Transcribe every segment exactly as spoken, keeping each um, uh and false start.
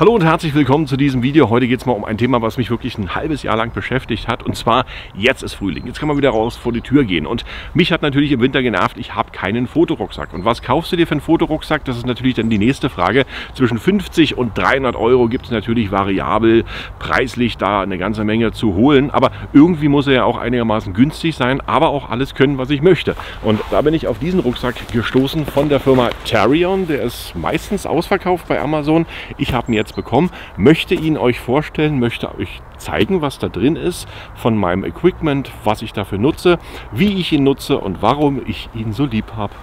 Hallo und herzlich willkommen zu diesem Video. Heute geht es mal um ein Thema, was mich wirklich ein halbes Jahr lang beschäftigt hat. Und zwar, jetzt ist Frühling. Jetzt kann man wieder raus vor die Tür gehen. Und mich hat natürlich im Winter genervt, ich habe keinen Fotorucksack. Und was kaufst du dir für einen Fotorucksack? Das ist natürlich dann die nächste Frage. Zwischen fünfzig und dreihundert Euro gibt es natürlich variabel preislich da eine ganze Menge zu holen. Aber irgendwie muss er ja auch einigermaßen günstig sein, aber auch alles können, was ich möchte. Und da bin ich auf diesen Rucksack gestoßen von der Firma Tarion. Der ist meistens ausverkauft bei Amazon. Ich habe mir jetzt bekommen, möchte ihn euch vorstellen, möchte euch zeigen, was da drin ist, von meinem Equipment, was ich dafür nutze, wie ich ihn nutze und warum ich ihn so lieb habe.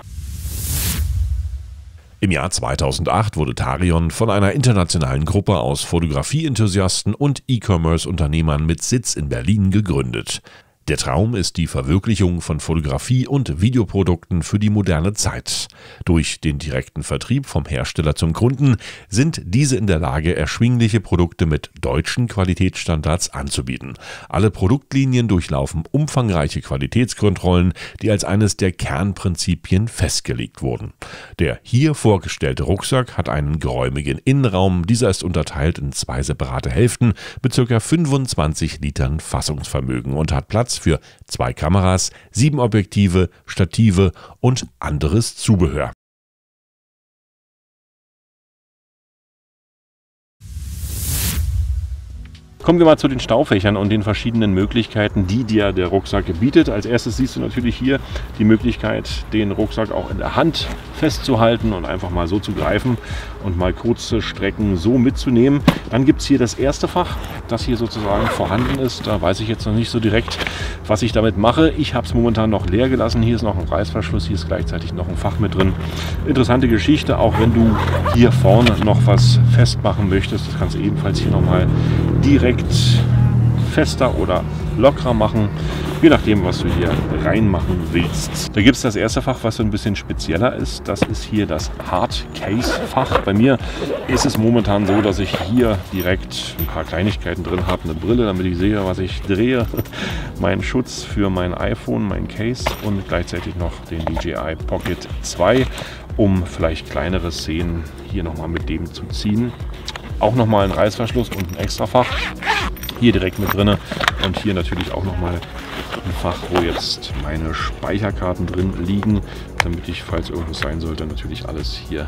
Im Jahr zweitausendacht wurde Tarion von einer internationalen Gruppe aus Fotografie-Enthusiasten und E-Commerce-Unternehmern mit Sitz in Berlin gegründet. Der Traum ist die Verwirklichung von Fotografie- und Videoprodukten für die moderne Zeit. Durch den direkten Vertrieb vom Hersteller zum Kunden sind diese in der Lage, erschwingliche Produkte mit deutschen Qualitätsstandards anzubieten. Alle Produktlinien durchlaufen umfangreiche Qualitätskontrollen, die als eines der Kernprinzipien festgelegt wurden. Der hier vorgestellte Rucksack hat einen geräumigen Innenraum. Dieser ist unterteilt in zwei separate Hälften mit ca. fünfundzwanzig Litern Fassungsvermögen und hat Platz für zwei Kameras, sieben Objektive, Stative und anderes Zubehör. Kommen wir mal zu den Staufächern und den verschiedenen Möglichkeiten, die dir der Rucksack bietet. Als erstes siehst du natürlich hier die Möglichkeit, den Rucksack auch in der Hand festzuhalten und einfach mal so zu greifen und mal kurze Strecken so mitzunehmen. Dann gibt es hier das erste Fach, das hier sozusagen vorhanden ist. Da weiß ich jetzt noch nicht so direkt, was ich damit mache. Ich habe es momentan noch leer gelassen. Hier ist noch ein Reißverschluss, hier ist gleichzeitig noch ein Fach mit drin. Interessante Geschichte, auch wenn du hier vorne noch was festmachen möchtest. Das kannst du ebenfalls hier nochmal direkt fester oder lockerer machen, je nachdem, was du hier reinmachen willst. Da gibt es das erste Fach, was so ein bisschen spezieller ist. Das ist hier das Hard-Case-Fach. Bei mir ist es momentan so, dass ich hier direkt ein paar Kleinigkeiten drin habe. Eine Brille, damit ich sehe, was ich drehe. Mein Schutz für mein iPhone, mein Case und gleichzeitig noch den D J I Pocket zwei, um vielleicht kleinere Szenen hier nochmal mit dem zu ziehen. Auch nochmal ein Reißverschluss und ein extra Fach. Hier direkt mit drin und hier natürlich auch nochmal ein Fach, wo jetzt meine Speicherkarten drin liegen, damit ich, falls irgendwas sein sollte, natürlich alles hier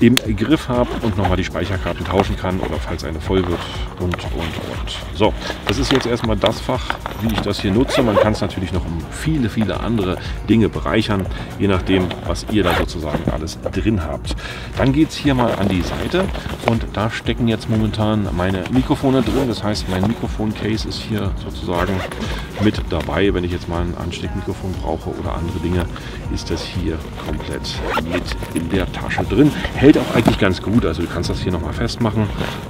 im Griff habe und nochmal die Speicherkarten tauschen kann oder falls eine voll wird und, und, und. So, das ist jetzt erstmal das Fach, wie ich das hier nutze. Man kann es natürlich noch um viele, viele andere Dinge bereichern, je nachdem, was ihr da sozusagen alles drin habt. Dann geht es hier mal an die Seite und da stecken jetzt momentan meine Mikrofone drin. Das heißt, mein Mikrofoncase ist hier sozusagen mit dabei. Wenn ich jetzt mal ein Ansteckmikrofon brauche oder andere Dinge, ist das hier komplett mit in der Tasche drin. Hält auch eigentlich ganz gut, also du kannst das hier nochmal festmachen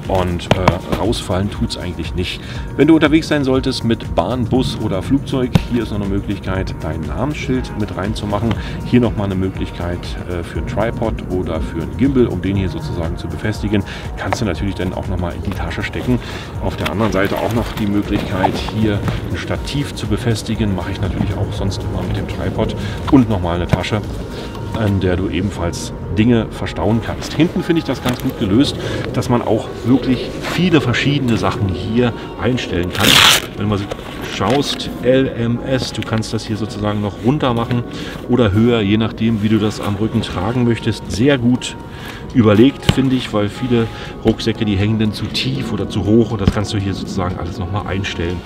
und äh, rausfallen tut es eigentlich nicht. Wenn du unterwegs sein solltest mit Bahn, Bus oder Flugzeug, hier ist noch eine Möglichkeit, dein Namensschild mit reinzumachen. Hier nochmal eine Möglichkeit äh, für einen Tripod oder für einen Gimbal, um den hier sozusagen zu befestigen. Kannst du natürlich dann auch nochmal in die Tasche stecken. Auf der anderen Seite auch noch die Möglichkeit, hier ein Stativ zu befestigen. Mache ich natürlich auch sonst immer mit dem Tripod und nochmal eine Tasche, an der du ebenfalls Dinge verstauen kannst. Hinten finde ich das ganz gut gelöst, dass man auch wirklich viele verschiedene Sachen hier einstellen kann. Wenn man schaust, L M S, du kannst das hier sozusagen noch runter machen oder höher, je nachdem, wie du das am Rücken tragen möchtest. Sehr gut überlegt, finde ich, weil viele Rucksäcke, die hängen dann zu tief oder zu hoch und das kannst du hier sozusagen alles nochmal einstellen.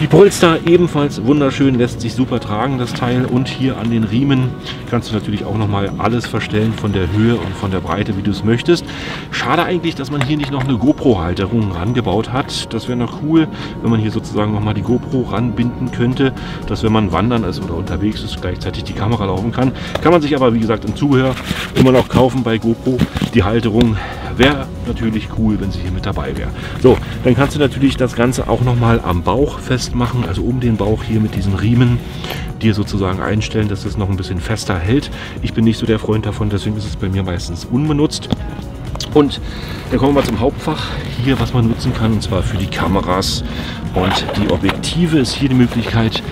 Die Polster ebenfalls wunderschön, lässt sich super tragen, das Teil. Und hier an den Riemen kannst du natürlich auch nochmal alles verstellen von der Höhe und von der Breite, wie du es möchtest. Schade eigentlich, dass man hier nicht noch eine GoPro-Halterung rangebaut hat. Das wäre noch cool, wenn man hier sozusagen nochmal die GoPro ranbinden könnte, dass wenn man wandern ist oder unterwegs ist, gleichzeitig die Kamera laufen kann. Kann man sich aber, wie gesagt, im Zubehör immer noch kaufen bei GoPro. Die Halterung wäre natürlich cool, wenn sie hier mit dabei wäre. So, dann kannst du natürlich das Ganze auch nochmal am Bauch feststellen machen, also um den Bauch hier mit diesen Riemen dir sozusagen einstellen, dass das noch ein bisschen fester hält. Ich bin nicht so der Freund davon, deswegen ist es bei mir meistens unbenutzt. Und dann kommen wir zum Hauptfach hier, was man nutzen kann, und zwar für die Kameras und die Objektive ist hier die Möglichkeit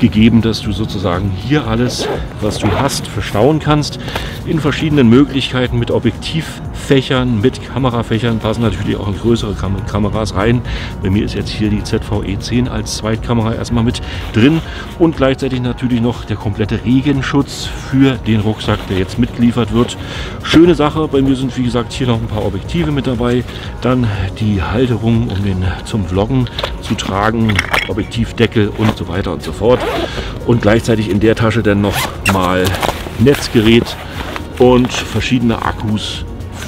gegeben, dass du sozusagen hier alles, was du hast, verstauen kannst in verschiedenen Möglichkeiten mit Objektiv Fächern, mit Kamerafächern passen natürlich auch größere Kam Kameras rein. Bei mir ist jetzt hier die Z V E zehn als Zweitkamera erstmal mit drin und gleichzeitig natürlich noch der komplette Regenschutz für den Rucksack, der jetzt mitgeliefert wird. Schöne Sache, bei mir sind wie gesagt hier noch ein paar Objektive mit dabei. Dann die Halterung, um den zum Vloggen zu tragen, Objektivdeckel und so weiter und so fort. Und gleichzeitig in der Tasche dann noch mal Netzgerät und verschiedene Akkus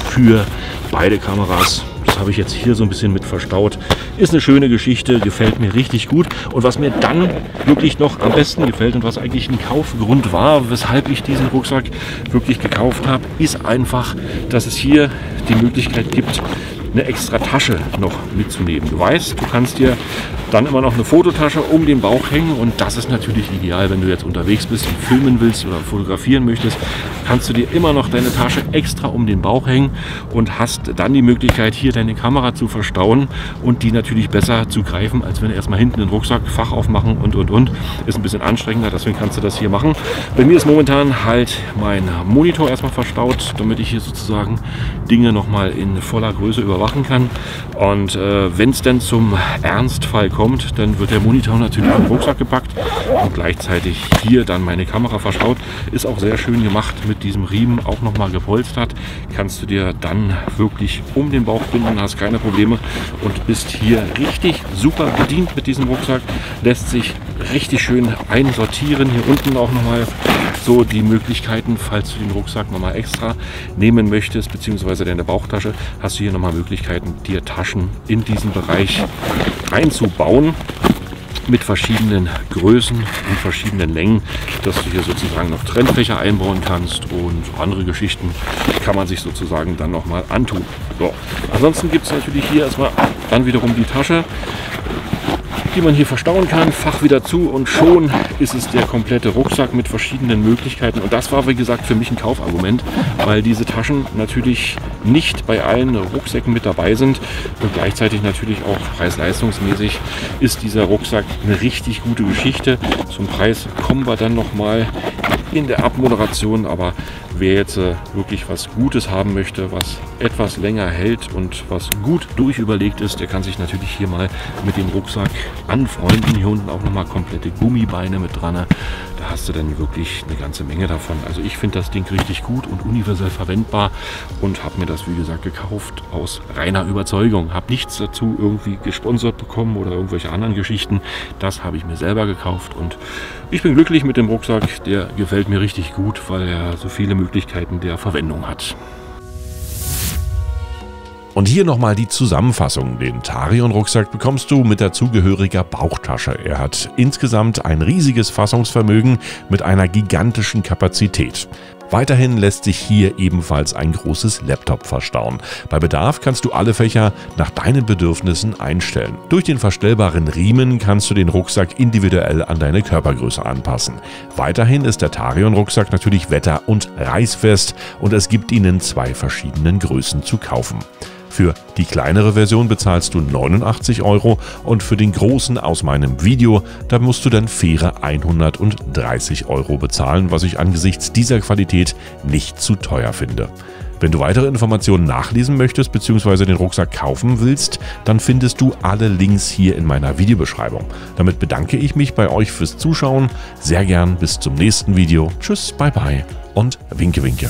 für beide Kameras. Das habe ich jetzt hier so ein bisschen mit verstaut. Ist eine schöne Geschichte, gefällt mir richtig gut. Und was mir dann wirklich noch am besten gefällt und was eigentlich ein Kaufgrund war, weshalb ich diesen Rucksack wirklich gekauft habe, ist einfach, dass es hier die Möglichkeit gibt, eine extra Tasche noch mitzunehmen. Du weißt, du kannst dir dann immer noch eine Fototasche um den Bauch hängen und das ist natürlich ideal, wenn du jetzt unterwegs bist und filmen willst oder fotografieren möchtest, kannst du dir immer noch deine Tasche extra um den Bauch hängen und hast dann die Möglichkeit, hier deine Kamera zu verstauen und die natürlich besser zu greifen, als wenn du erstmal hinten den Rucksack, Fach aufmachen und und und. Ist ein bisschen anstrengender, deswegen kannst du das hier machen. Bei mir ist momentan halt mein Monitor erstmal verstaut, damit ich hier sozusagen Dinge nochmal in voller Größe überwache machen kann. Und äh, wenn es dann zum Ernstfall kommt, dann wird der Monitor natürlich in den Rucksack gepackt und gleichzeitig hier dann meine Kamera verstaut. Ist auch sehr schön gemacht mit diesem Riemen, auch nochmal gepolstert. Kannst du dir dann wirklich um den Bauch binden, hast keine Probleme und bist hier richtig super bedient mit diesem Rucksack. Lässt sich richtig schön einsortieren. Hier unten auch nochmal so die Möglichkeiten, falls du den Rucksack nochmal extra nehmen möchtest, beziehungsweise deine Bauchtasche, hast du hier nochmal Möglichkeiten, dir Taschen in diesen Bereich einzubauen mit verschiedenen Größen und verschiedenen Längen, dass du hier sozusagen noch Trennfächer einbauen kannst und andere Geschichten kann man sich sozusagen dann nochmal antun. So. Ansonsten gibt es natürlich hier erstmal dann wiederum die Tasche, die man hier verstauen kann, Fach wieder zu und schon ist es der komplette Rucksack mit verschiedenen Möglichkeiten. Und das war, wie gesagt, für mich ein Kaufargument, weil diese Taschen natürlich nicht bei allen Rucksäcken mit dabei sind und gleichzeitig natürlich auch preis-leistungsmäßig ist dieser Rucksack eine richtig gute Geschichte. Zum Preis kommen wir dann nochmal in der Abmoderation, aber wer jetzt äh, wirklich was Gutes haben möchte, was etwas länger hält und was gut durchüberlegt ist, der kann sich natürlich hier mal mit dem Rucksack anfreunden. Hier unten auch nochmal komplette Gummibeine mit dran. Da hast du dann wirklich eine ganze Menge davon. Also ich finde das Ding richtig gut und universell verwendbar und habe mir das, wie gesagt, gekauft aus reiner Überzeugung. Habe nichts dazu irgendwie gesponsert bekommen oder irgendwelche anderen Geschichten. Das habe ich mir selber gekauft und ich bin glücklich mit dem Rucksack. Der gefällt mir richtig gut, weil er so viele Möglichkeiten der Verwendung hat. Und hier nochmal die Zusammenfassung. Den Tarion-Rucksack bekommst du mit dazugehöriger Bauchtasche. Er hat insgesamt ein riesiges Fassungsvermögen mit einer gigantischen Kapazität. Weiterhin lässt sich hier ebenfalls ein großes Laptop verstauen. Bei Bedarf kannst du alle Fächer nach deinen Bedürfnissen einstellen. Durch den verstellbaren Riemen kannst du den Rucksack individuell an deine Körpergröße anpassen. Weiterhin ist der Tarion-Rucksack natürlich wetter- und reißfest und es gibt ihn in zwei verschiedenen Größen zu kaufen. Für die kleinere Version bezahlst du neunundachtzig Euro und für den großen aus meinem Video, da musst du dann faire hundertdreißig Euro bezahlen, was ich angesichts dieser Qualität nicht zu teuer finde. Wenn du weitere Informationen nachlesen möchtest bzw. den Rucksack kaufen willst, dann findest du alle Links hier in meiner Videobeschreibung. Damit bedanke ich mich bei euch fürs Zuschauen. Sehr gern bis zum nächsten Video. Tschüss, bye bye und winke winke.